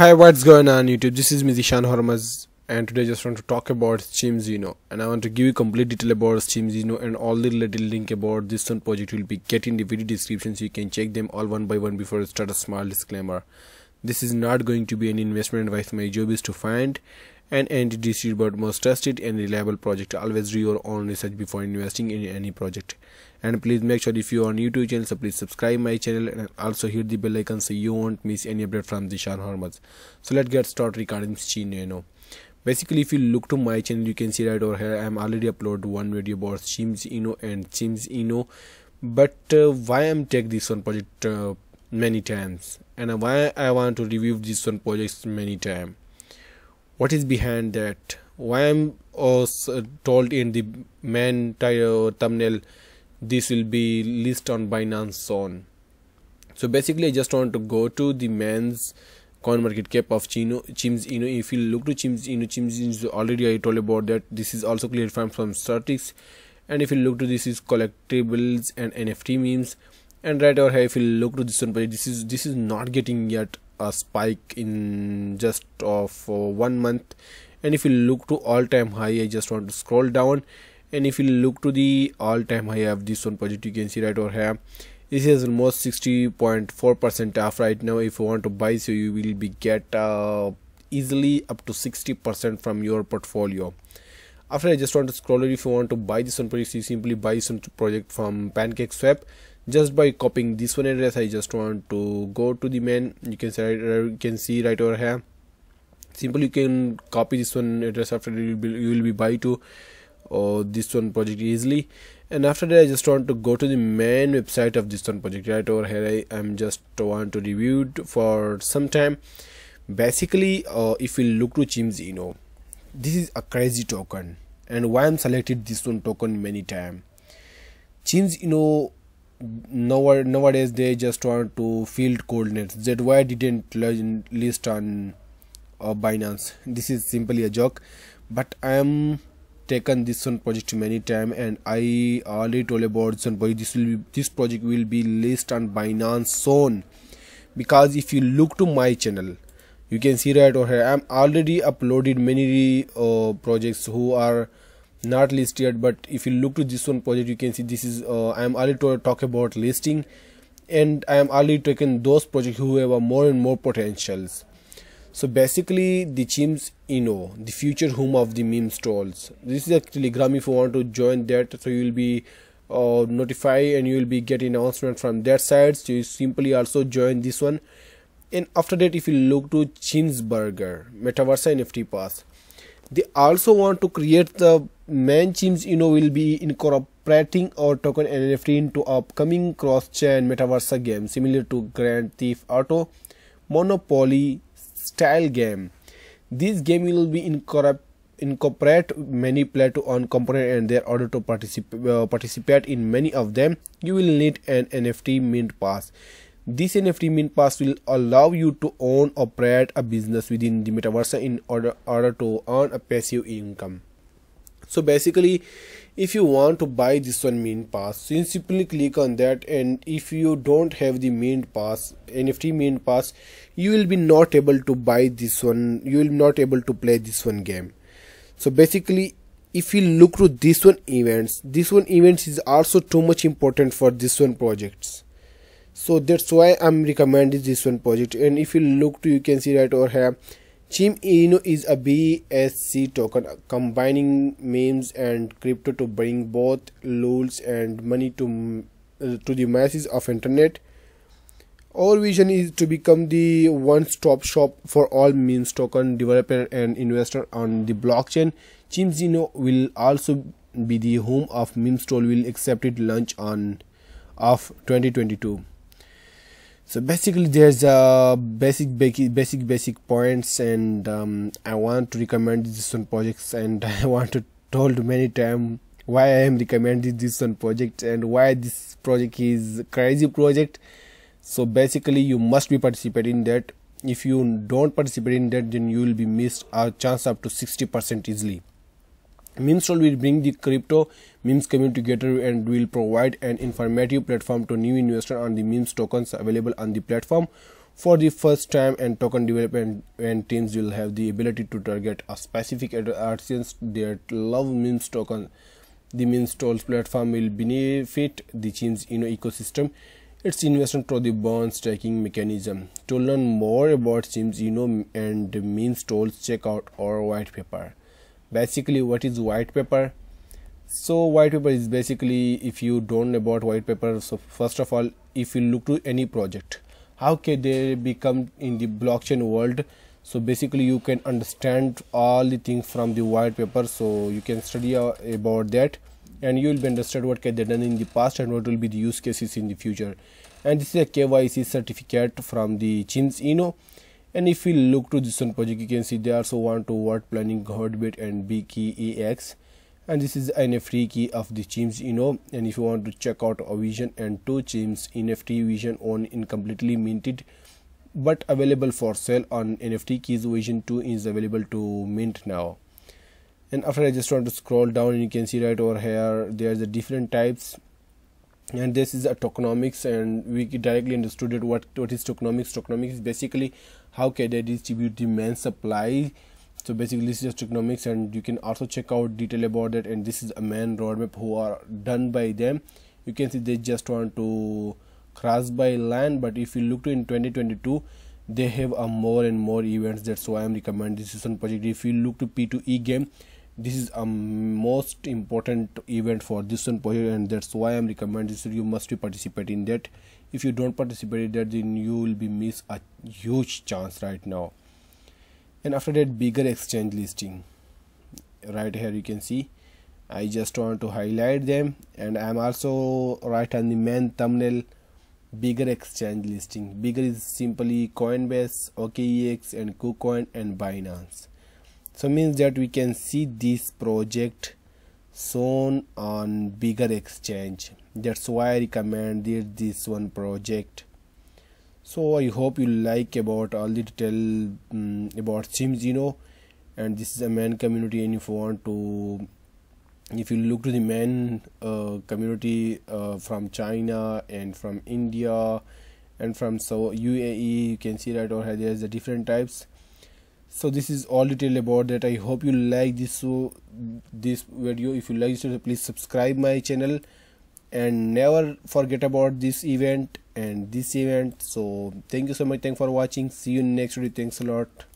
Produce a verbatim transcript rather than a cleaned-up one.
Hi, what's going on YouTube? This is me Zeeshan Hurmaz, and today I just want to talk about Chimzino, and I want to give you complete detail about Chimzino and all the related link about this one project will be get in the video description, so you can check them all one by one. Before I start, a small disclaimer: this is not going to be an investment advice. My job is to find and distribute about most trusted and reliable project. Always do your own research before investing in any project. And please make sure if you are on YouTube channel, so please subscribe my channel and also hit the bell icon so you won't miss any update from Zeeshan Hurmaz. So let's get started regarding Chimzino. Basically, if you look to my channel, you can see right over here I am already uploaded one video about Chimzino and Chimzino. But uh, why I'm take this one project uh, many times, and why I want to review this one project many times. What is behind that? Why I'm also told in the main title thumbnail this will be list on Binance soon. So basically, I just want to go to the man's coin market cap of Chimzino. If you look to Chimzino, Chimzino already I told about that. This is also cleared from from statistics, and if you look to this is collectibles and N F T memes. And right over here, if you look to this one, this is this is not getting yet a spike in just of uh, one month. And if you look to all-time high, I just want to scroll down, and if you look to the all-time high of this one project, you can see right over here this is almost sixty point four percent off right now. If you want to buy, so you will be get uh, easily up to sixty percent from your portfolio. After, I just want to scroll it. If you want to buy this one project, you simply buy some project from PancakeSwap just by copying this one address. I just want to go to the main. You can see, you can see right over here. Simply you can copy this one address. After you will be, you will be buy to uh, this one project easily. And after that, I just want to go to the main website of this one project. Right over here, I am just want to review it for some time. Basically, uh, if you look to Chimzino, this is a crazy token, and why I'm selected this one token many time. Chimzino, nowadays they just want to field coordinates. That why didn't list on uh, Binance. This is simply a joke, but I am taken this one project many time, and I already told about this one project. This will be, this project will be list on Binance soon, because if you look to my channel, you can see right over here I'm already uploaded many uh, projects who are not listed yet. But if you look to this one project, you can see this is uh, I am already to talk about listing, and I am already taking those projects who have more and more potentials. So basically, the Cheems Inu, the future home of the meme stalls. This is a Telegram. If you want to join that, so you will be uh, notified and you will be getting announcement from that side. So you simply also join this one. And after that, if you look to Cheems Burger, MetaVerse N F T pass, they also want to create the main Chimzino will be incorporating our token and N F T into upcoming cross-chain metaverse game similar to Grand Theft Auto, Monopoly style game. This game will be incorporate incorporate many play to earn component, and their order to participate uh, participate in many of them, you will need an N F T mint pass. This N F T mint pass will allow you to own or operate a business within the metaverse in order, order to earn a passive income. So basically, if you want to buy this one mint pass, you simply click on that, and if you don't have the mint pass, N F T mint pass, you will be not able to buy this one, you will not able to play this one game. So basically, if you look through this one events, this one events is also too much important for this one projects. So that's why I'm recommending this one project. And if you look to, you can see right over here Cheems Inu is a B S C token combining memes and crypto to bring both lulz and money to uh, to the masses of internet. Our vision is to become the one-stop shop for all memes token developer and investor on the blockchain. Cheems Inu will also be the home of meme store will accepted launch on of twenty twenty-two. So basically, there's a basic basic basic points, and um, I want to recommend this one projects, and I want to told many times why I am recommending this one project and why this project is a crazy project. So basically, you must be participating in that. If you don't participate in that, then you will be missed a chance up to sixty percent easily. Memestall will bring the crypto memes community together and will provide an informative platform to new investors on the memes tokens available on the platform For the first time and token development and teams will have the ability to target a specific audience that love memes token. The Cheems Tolls platform will benefit the Cheems Inu ecosystem. It's investment through the bond staking mechanism. To learn more about Cheems Inu and Cheems Tolls, check out our white paper. Basically, what is white paper? So white paper is basically, if you don't know about white paper, so first of all, if you look to any project, how can they become in the blockchain world? So basically you can understand all the things from the white paper, so you can study about that and you will be understand what can they done in the past and what will be the use cases in the future. And this is a K Y C certificate from the Cheems Inu. And if you look to this one project, you can see they also want to work planning Godbit and B K E X, and this is N F T key of the Cheems Inu. And if you want to check out a vision and two Cheems N F T vision on incompletely minted but available for sale on N F T keys, version two is available to mint now. And after I just want to scroll down and you can see right over here there's a different types, and this is a tokenomics, and we directly understood it. What what is tokenomics? Tokenomics is basically how can they distribute the main supply. So basically this is just tokenomics, and you can also check out detail about it, and this is a main roadmap who are done by them. You can see they just want to cross by land, but if you look to in twenty twenty-two they have a more and more events. That's why I'm recommending this one project. If you look to P two E game, this is a most important event for this one project, and that's why I'm recommending this. You must be participate in that. If you don't participate in that, then you will be miss a huge chance right now. And after that, bigger exchange listing right here, you can see I just want to highlight them, and I'm also right on the main thumbnail. Bigger exchange listing, bigger is simply Coinbase, O K E X and Kucoin and Binance. So means that we can see this project soon on bigger exchange. That's why I recommended this one project. So I hope you like about all the detail um, about Cheems Inu, and this is a main community. And if you want to, if you look to the main uh, community uh, from China and from India and from so U A E, you can see right over here there's the different types. So this is all detail about that. I hope you like this so this video. If you like this video, please subscribe my channel and never forget about this event and this event. So thank you so much. Thanks for watching. See you in next video. Thanks a lot.